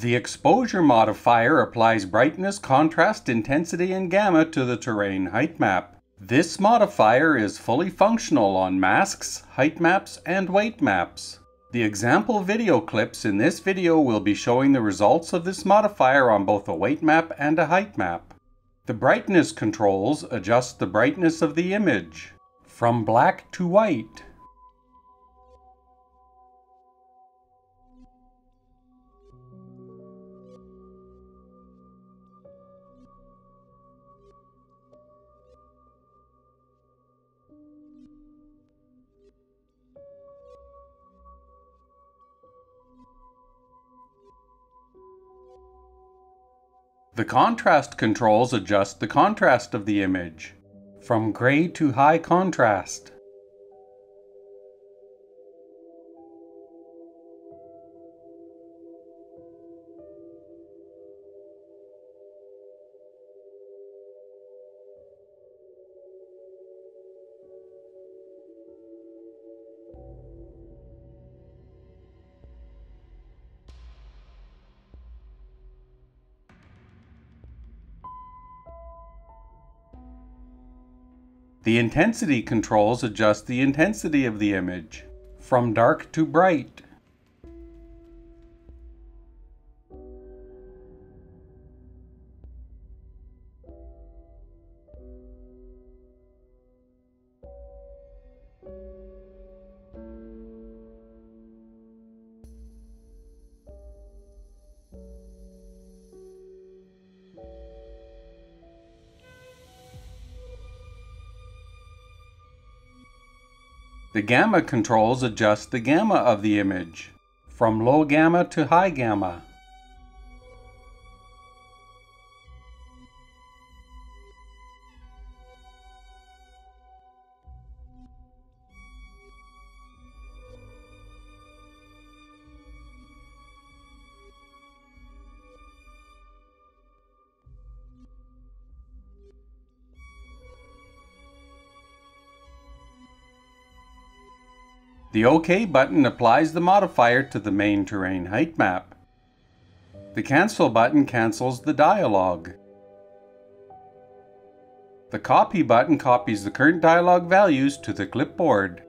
The exposure modifier applies brightness, contrast, intensity, and gamma to the terrain height map. This modifier is fully functional on masks, height maps, and weight maps. The example video clips in this video will be showing the results of this modifier on both a weight map and a height map. The brightness controls adjust the brightness of the image from black to white. The contrast controls adjust the contrast of the image, from gray to high contrast. The intensity controls adjust the intensity of the image, from dark to bright. The gamma controls adjust the gamma of the image, from low gamma to high gamma. The OK button applies the modifier to the main terrain height map. The Cancel button cancels the dialog. The Copy button copies the current dialog values to the clipboard.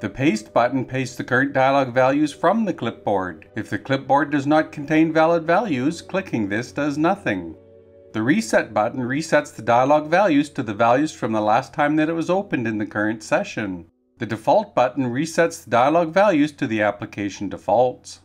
The Paste button pastes the current dialog values from the clipboard. If the clipboard does not contain valid values, clicking this does nothing. The Reset button resets the dialog values to the values from the last time that it was opened in the current session. The Default button resets the dialog values to the application defaults.